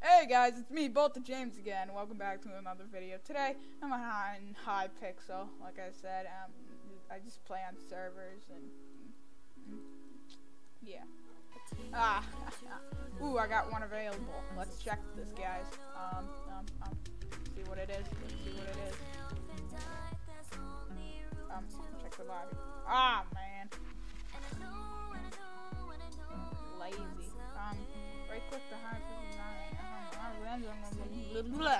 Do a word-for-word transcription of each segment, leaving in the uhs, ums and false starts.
Hey guys, it's me, BoltedJames again. Welcome back to another video. Today I'm on Hypixel. Like I said, um, I just play on servers and yeah. Ah, ooh, I got one available. Let's check this, guys. Um, um, um, see what it is. Let's see what it is. Um, check the lobby. Ah, man. Lazy. Um, right click behind fifty-nine.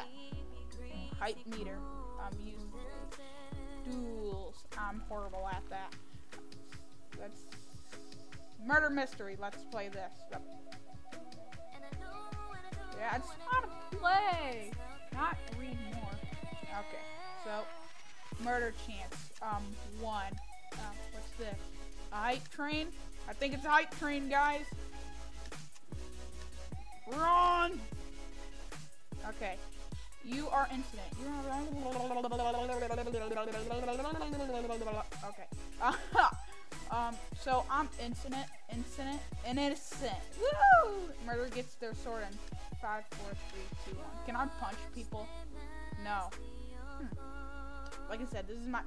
Height meter. Um, use duels. I'm horrible at that. Let's murder mystery. Let's play this. Yeah, I just want to play. Not read more. Okay, so. Murder chance, um, one. Uh, what's this? A hype train? I think it's a hype train, guys. Wrong! Okay. You are incident. You are... Okay. um, so I'm incident, incident, innocent. Woo! Murder gets their sword in five, four, three, two, one. Can I punch people? No. Hmm. Like I said, this is my.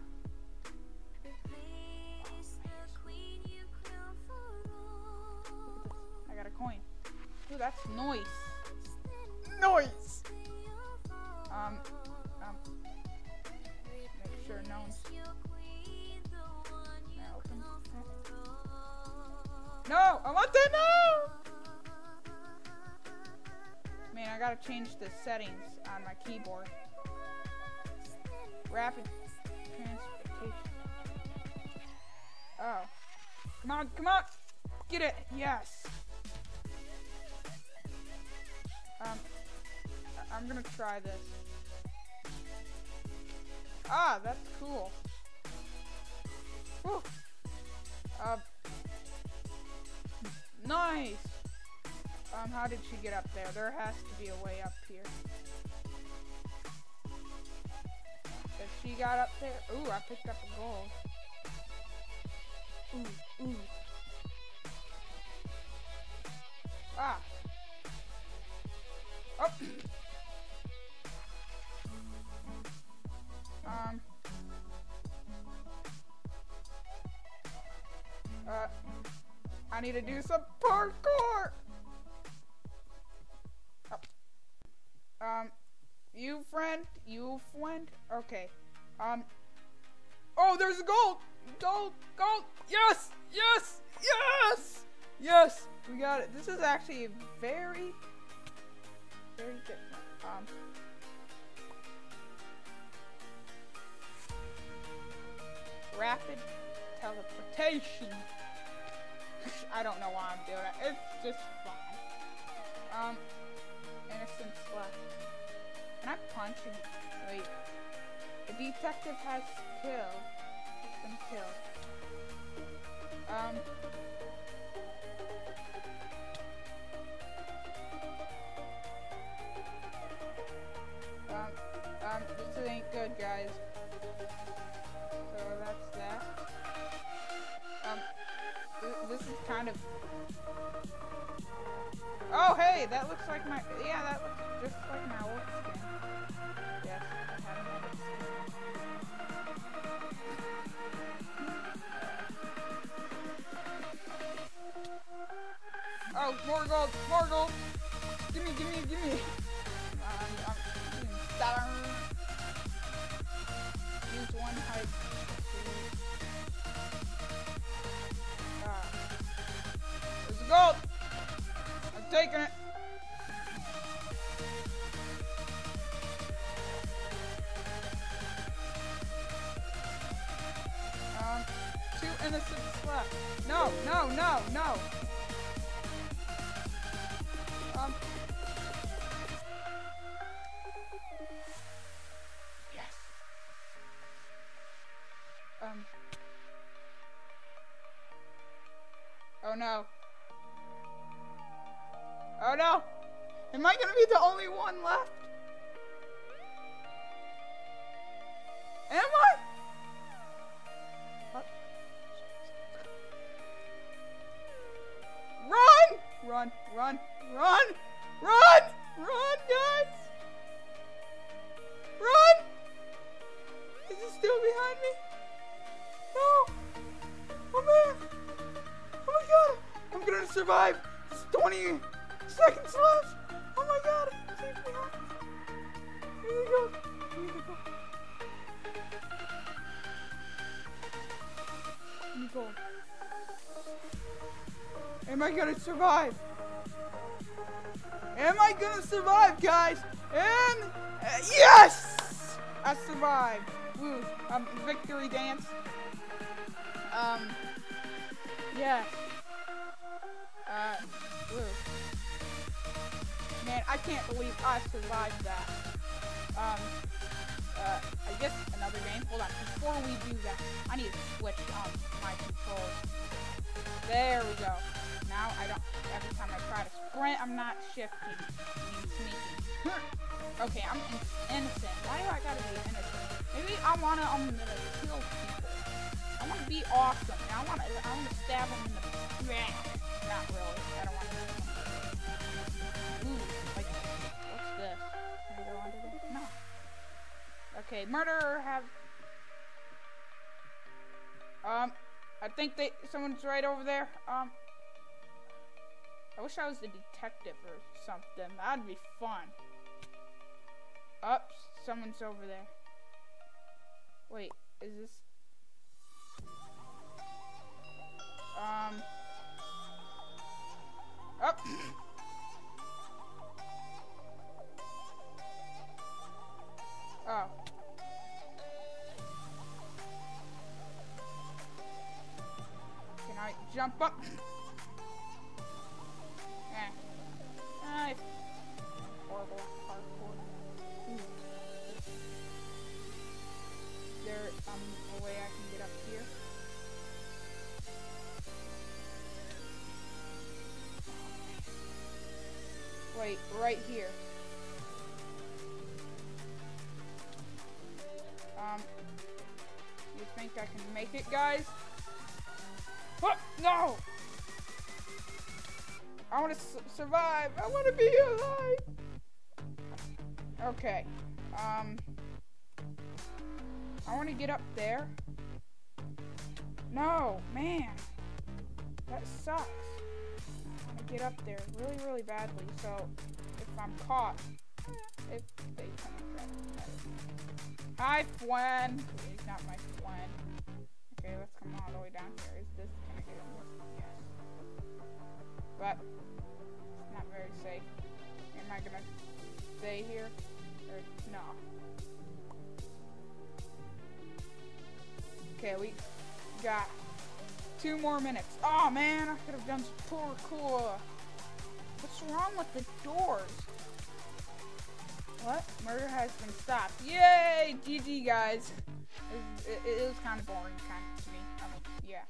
I got a coin. Ooh, that's noise. Noise! Um, um. Make sure no one's. No! I want to know! Man, I gotta change the settings on my keyboard. Rapid transportation. Oh. Come on, come on! Get it! Yes! Um, I'm gonna try this. Ah, that's cool. Whew. Uh, nice! Um, how did she get up there? There has to be a way up here. She got up there. Ooh, I picked up a gold. Ooh, ooh. Ah. Oh. um. Uh. I need to do some parkour. Oh. Um. You friend, you friend. Okay. Um. Oh, there's a gold, gold, gold. Yes, yes, yes, yes. We got it. This is actually very, very different. Um. Rapid teleportation. I don't know why I'm doing it. It's just fun. Um. Innocence left. Can I punch him? Wait. The detective has killed. He's been killed. Um. Um. Um. This ain't good, guys. So that's that. Um. Th this is kind of. Oh, hey! That looks like my. Yeah, that looks just like my old skin. Yes, I have an old skin. Oh, more gold! More gold! Gimme, gimme, gimme! Um, I'm use one hype. Ah. There's the gold! I'm taking it! Innocent slut. No, no, no, no. Um. Yes. Um. Oh no. Oh no. Am I gonna be the only one left? Am I? run, run, run, run, run, guys! Run! Is it still behind me? No! Oh man! Oh my god! I'm gonna survive! It's twenty seconds left! Oh my god! It's like behind me! Here we go! Here we go! Here we go! Am I gonna survive? Am I gonna survive, guys? And uh, yes, I survived. Woo! Um, victory dance. Um, yeah. Uh, woo. Man, I can't believe I survived that. Um, uh, I guess another game. Hold on. Before we do that, I need to switch um my controls. There we go. Now I don't, every time I try to sprint, I'm not shifting. I'm sneaking. Okay, I'm in innocent. Why do I gotta be innocent? Maybe I wanna, I'm gonna kill people. I wanna be awesome. Now I wanna, I wanna stab them in the back. Not really. I don't wanna. Ooh, like, what's this? Can I go under there? No. Okay, murderer have. Um, I think they, someone's right over there. Um. I wish I was a detective or something. That'd be fun. Oops, someone's over there. Wait, is this? Um. Up. Oh. Can I jump up? Wait, right here. Um, you think I can make it, guys? What? No! I want to su survive. I want to be alive. Okay. Um, I want to get up there. No, man, that sucks. Get up there really, really badly. So if I'm caught, if they come and grab me, that is. Hi, Fwen. He's not my Fwen. Okay, let's come all the way down here. Is this gonna get in this? Yes. But it's not very safe. Am I gonna stay here or no? Okay, we got. Two more minutes. Oh man, I could have done some parkour. What's wrong with the doors? What? Murder has been stopped. Yay! G G, guys. It, it, it was kind of boring, kind of to me. I mean, yeah.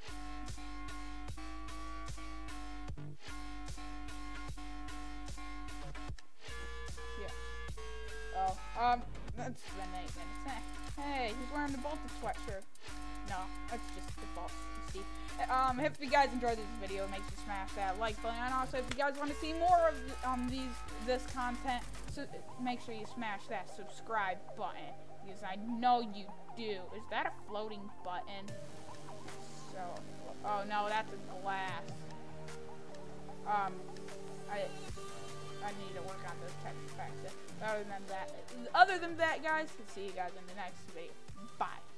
Yeah. Oh, um, that's the eight minutes. Hey, he's wearing the Bolted sweatshirt. No, that's just the default. Um, if you guys enjoyed this video, make sure you smash that like button. And also, if you guys want to see more of um, these this content, so make sure you smash that subscribe button because I know you do. Is that a floating button? So, oh no, that's a glass. Um, I I need to work on those text effects. Other than that, other than that, guys, we'll see you guys in the next video. Bye.